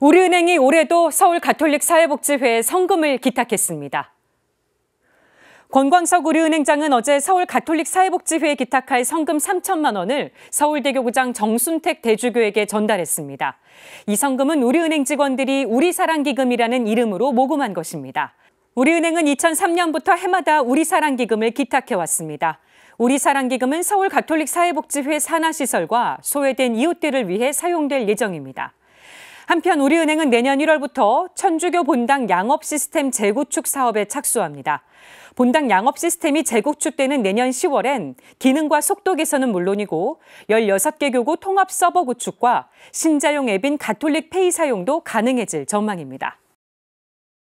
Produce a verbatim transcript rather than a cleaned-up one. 우리은행이 올해도 서울가톨릭사회복지회에 성금을 기탁했습니다. 권광석 우리은행장은 어제 서울가톨릭사회복지회에 기탁할 성금 삼천만 원을 서울대교구장 정순택 대주교에게 전달했습니다. 이 성금은 우리은행 직원들이 우리사랑기금이라는 이름으로 모금한 것입니다. 우리은행은 이천삼 년부터 해마다 우리사랑기금을 기탁해왔습니다. 우리사랑기금은 서울가톨릭사회복지회 산하시설과 소외된 이웃들을 위해 사용될 예정입니다. 한편 우리은행은 내년 일월부터 천주교 본당 양업 시스템 재구축 사업에 착수합니다. 본당 양업 시스템이 재구축되는 내년 시월엔 기능과 속도 개선은 물론이고 열여섯 개 교구 통합 서버 구축과 신자용 앱인 가톨릭페이 사용도 가능해질 전망입니다.